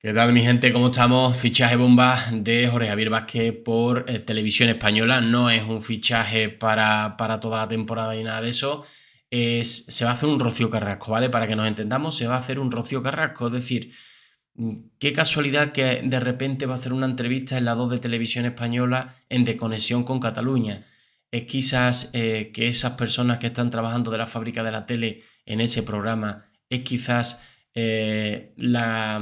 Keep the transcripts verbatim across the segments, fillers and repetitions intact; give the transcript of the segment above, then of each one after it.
¿Qué tal, mi gente? ¿Cómo estamos? Fichaje bomba de Jorge Javier Vázquez por eh, Televisión Española. No es un fichaje para, para toda la temporada ni nada de eso. Es, se va a hacer un Rocío Carrasco, ¿vale? Para que nos entendamos, se va a hacer un Rocío Carrasco. Es decir, qué casualidad que de repente va a hacer una entrevista en la dos de Televisión Española en Desconexión con Cataluña. Es quizás eh, que esas personas que están trabajando de la fábrica de la tele en ese programa es quizás... Eh, la,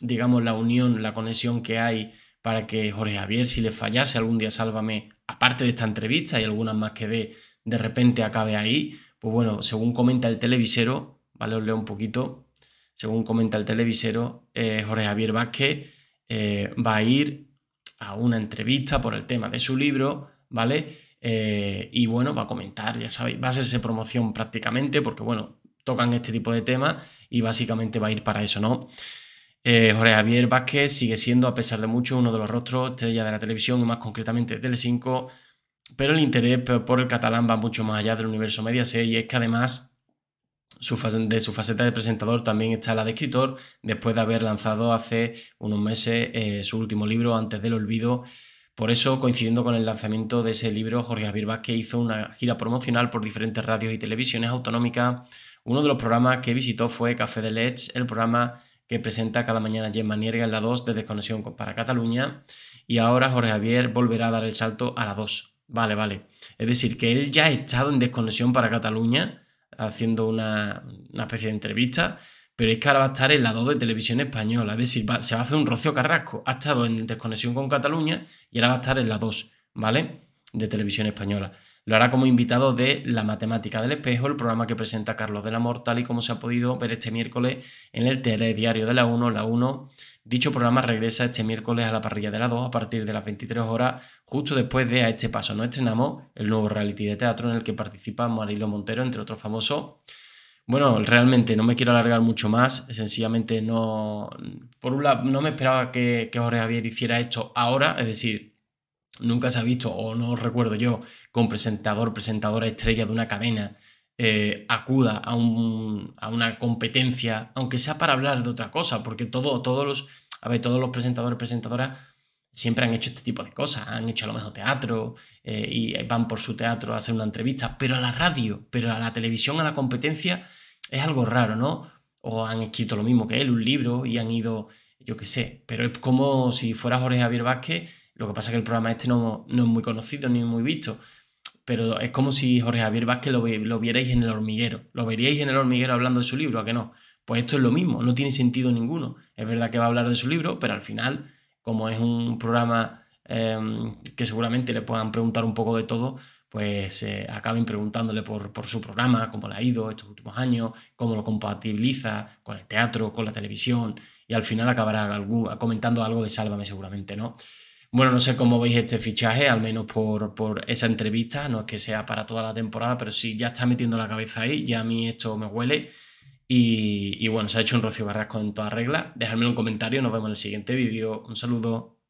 digamos, la unión, la conexión que hay para que Jorge Javier, si le fallase algún día Sálvame, aparte de esta entrevista y algunas más que dé, de repente acabe ahí. Pues bueno, según comenta el televisero, vale, os leo un poquito, según comenta el televisero, eh, Jorge Javier Vázquez eh, va a ir a una entrevista por el tema de su libro, ¿vale? Eh, y bueno, va a comentar, ya sabéis, va a hacerse promoción prácticamente, porque bueno, tocan este tipo de temas y básicamente va a ir para eso, ¿no? Eh, Jorge Javier Vázquez sigue siendo, a pesar de mucho, uno de los rostros estrella de la televisión y más concretamente de Telecinco, pero el interés por el catalán va mucho más allá del universo Mediaset, y es que además su de su faceta de presentador también está la de escritor, después de haber lanzado hace unos meses eh, su último libro, Antes del Olvido. Por eso, coincidiendo con el lanzamiento de ese libro, Jorge Javier Vázquez hizo una gira promocional por diferentes radios y televisiones autonómicas. Uno de los programas que visitó fue Café de Leche, el programa que presenta cada mañana Gemma Nierga en la dos de Desconexión para Cataluña, y ahora Jorge Javier volverá a dar el salto a la dos. Vale, vale. Es decir, que él ya ha estado en Desconexión para Cataluña haciendo una, una especie de entrevista, pero es que ahora va a estar en la dos de Televisión Española. Es decir, va, se va a hacer un Rocío Carrasco. Ha estado en Desconexión con Cataluña y ahora va a estar en la dos, ¿vale?, de Televisión Española. Lo hará como invitado de La Matemática del Espejo, el programa que presenta Carlos del Amor, tal y como se ha podido ver este miércoles en el Telediario de la uno. La uno, dicho programa regresa este miércoles a la parrilla de la dos a partir de las veintitrés horas, justo después de A Este Paso Nos Estrenamos, el nuevo reality de teatro en el que participa Mariló Montero, entre otros famosos. Bueno, realmente no me quiero alargar mucho más, sencillamente no... Por un lado, no me esperaba que, que Jorge Javier hiciera esto ahora, es decir... Nunca se ha visto, o no recuerdo yo, que un presentador, presentadora estrella de una cadena eh, acuda a, un, a una competencia, aunque sea para hablar de otra cosa, porque todo, todos los, a ver, todos los presentadores, presentadoras siempre han hecho este tipo de cosas, han hecho a lo mejor teatro eh, y van por su teatro a hacer una entrevista, pero a la radio, pero a la televisión, a la competencia, es algo raro, ¿no? O han escrito lo mismo que él, un libro, y han ido, yo qué sé, pero es como si fuera Jorge Javier Vázquez. Lo que pasa es que el programa este no, no es muy conocido ni muy visto, pero es como si Jorge Javier Vázquez lo, lo vierais en El Hormiguero. Lo veríais en El Hormiguero hablando de su libro, ¿a que no? Pues esto es lo mismo, no tiene sentido ninguno. Es verdad que va a hablar de su libro, pero al final, como es un programa eh, que seguramente le puedan preguntar un poco de todo, pues eh, acaben preguntándole por, por su programa, cómo le ha ido estos últimos años, cómo lo compatibiliza con el teatro, con la televisión, y al final acabará algún, comentando algo de Sálvame seguramente, ¿no? Bueno, no sé cómo veis este fichaje, al menos por, por esa entrevista. No es que sea para toda la temporada, pero sí ya está metiendo la cabeza ahí. Ya a mí esto me huele. Y, y bueno, se ha hecho un Rocío Carrasco en toda regla. Dejadme un comentario. Nos vemos en el siguiente vídeo. Un saludo.